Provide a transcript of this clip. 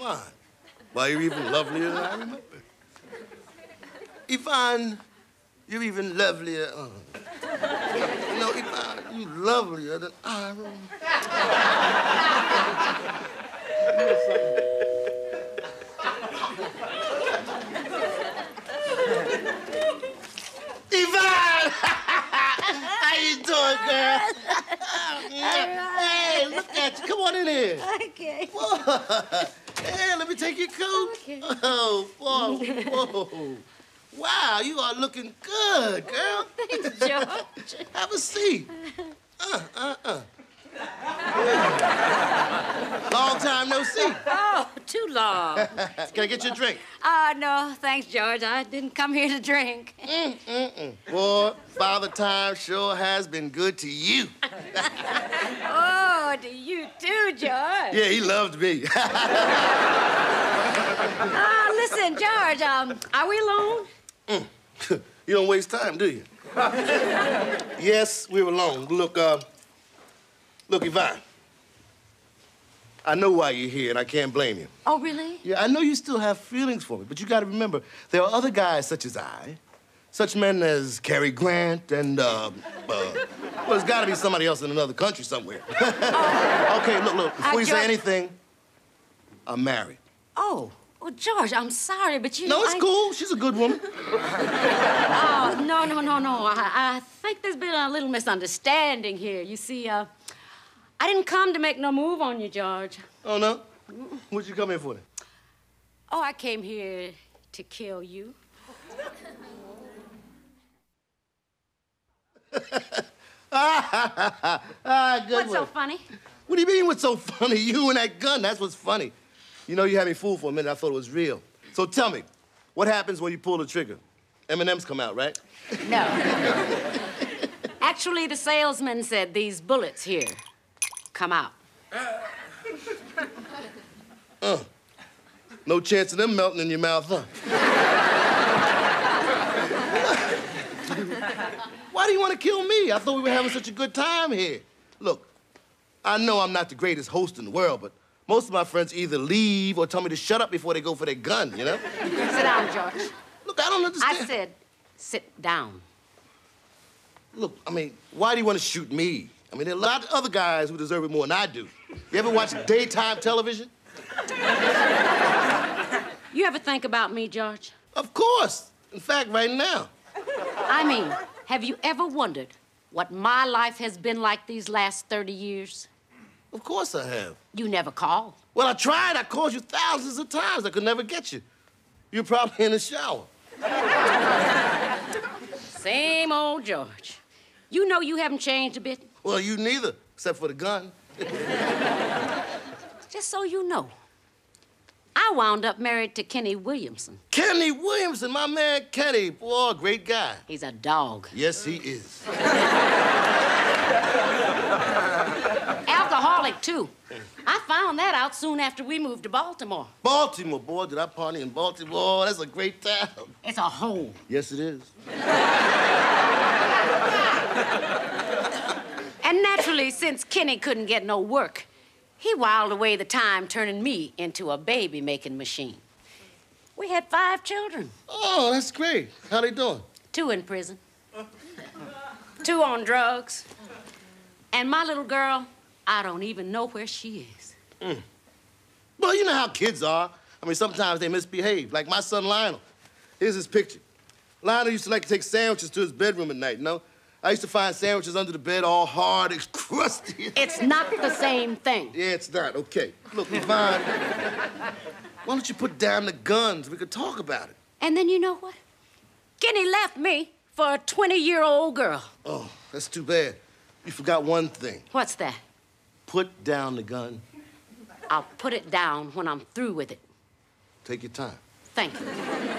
Yvonne. Why, you're even lovelier than I remember. Yvonne, you're even lovelier. You know, Yvonne, you're lovelier than I remember. Yvonne! How you doing, girl? Hey, look at you. Come on in here. Okay. Whoa. Hey, let me take your coat. Okay. Oh, whoa, whoa. Wow, you are looking good, girl. Oh, thanks, George. Have a seat. Long time no see. Oh, too long. Can I get you a drink? No, thanks, George. I didn't come here to drink. Boy, Father Time sure has been good to you. Oh, to you too, George. Yeah, he loved me. Listen, George, are we alone? You don't waste time, do you? Yes, we're alone. Look, look, Yvonne, I know why you're here, and I can't blame you. Oh, really? Yeah, I know you still have feelings for me, but you gotta remember, there are other guys such as I, such men as Cary Grant, and, well, there's gotta be somebody else in another country somewhere. Okay, look, before you say anything, I'm married. Oh. Well, George, I'm sorry, but you... No, it's cool. She's a good woman. Oh, no. I think there's been a little misunderstanding here. You see, I didn't come to make no move on you, George. Oh, no? What'd you come here for, then? Oh, I came here to kill you. Good what's one. So funny? What do you mean, what's so funny? You and that gun, that's what's funny. You know, you had me fooled for a minute. I thought it was real. So tell me, what happens when you pull the trigger? M&Ms come out, right? No. Actually, the salesman said these bullets here come out. No chance of them melting in your mouth, huh? Why do you want to kill me? I thought we were having such a good time here. Look, I know I'm not the greatest host in the world, but most of my friends either leave or tell me to shut up before they go for their gun, you know? Sit down, George. Look, I don't understand. I said, sit down. Look, I mean, why do you want to shoot me? I mean, there are a lot of other guys who deserve it more than I do. You ever watch daytime television? You ever think about me, George? Of course. In fact, right now. I mean, have you ever wondered what my life has been like these last 30 years? Of course I have. You never called. Well, I tried. I called you thousands of times. I could never get you. You're probably in the shower. Same old George. You know you haven't changed a bit. Well, you neither, except for the gun. Just so you know, I wound up married to Kenny Williamson. Kenny Williamson, my man Kenny. Boy, great guy. He's a dog. Yes, he is. Alcoholic, too. I found that out soon after we moved to Baltimore. Baltimore, boy, did I party in Baltimore? That's a great town. It's a hole. Yes, it is. And naturally, since Kenny couldn't get no work, he whiled away the time turning me into a baby-making machine. We had 5 children. Oh, that's great. How they doing? 2 in prison. 2 on drugs. And my little girl, I don't even know where she is. Well, you know how kids are. I mean, sometimes they misbehave. Like my son, Lionel. Here's his picture. Lionel used to like to take sandwiches to his bedroom at night, you know? I used to find sandwiches under the bed all hard and crusty. It's not the same thing. Yeah, it's not. Okay. Look, Yvonne, why don't you put down the guns? We could talk about it. And then you know what? Kenny left me for a 20-year-old girl. Oh, that's too bad. You forgot one thing. What's that? Put down the gun. I'll put it down when I'm through with it. Take your time. Thank you.